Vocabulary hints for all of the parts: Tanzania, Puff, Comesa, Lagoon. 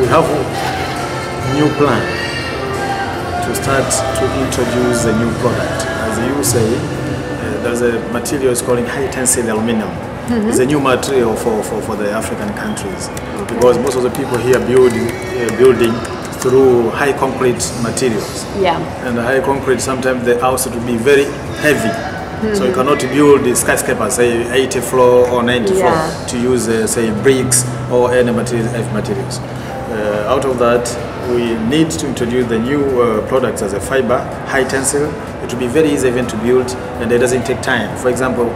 we have a new plan to start to introduce a new product. As you say, there's a material it's calling high-tensile aluminum. Mm-hmm. It's a new material for the African countries. Okay. Because most of the people here building through high concrete materials. Yeah. And the high concrete, sometimes the outside will be very heavy. Mm-hmm. So you cannot build the skyscraper, say 80 floor or 90 floor, to use, say, bricks or any materials. Out of that, we need to introduce the new products as a fiber, high tensile. It will be very easy even to build, and it doesn't take time. For example,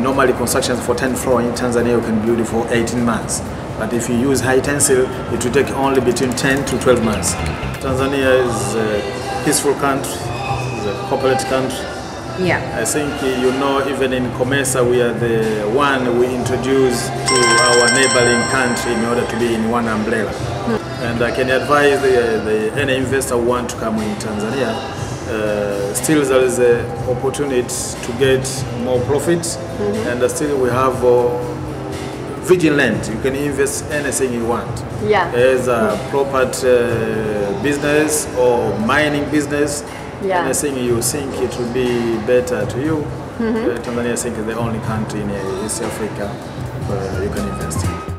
normally constructions for 10 floor in Tanzania, you can build it for 18 months. But if you use high tensile, it will take only between 10 to 12 months. Tanzania is a peaceful country, is a corporate country. Yeah. I think, you know, even in Comesa, we are the one we introduce to our neighboring country in order to be in one umbrella. And I can advise any investor who wants to come in Tanzania, still there is an opportunity to get more profit, and still we have vigilant. You can invest anything you want. Yeah. As a property business or mining business, and I think you think it will be better to you. Tanzania, I think, is the only country in East Africa where you can invest in.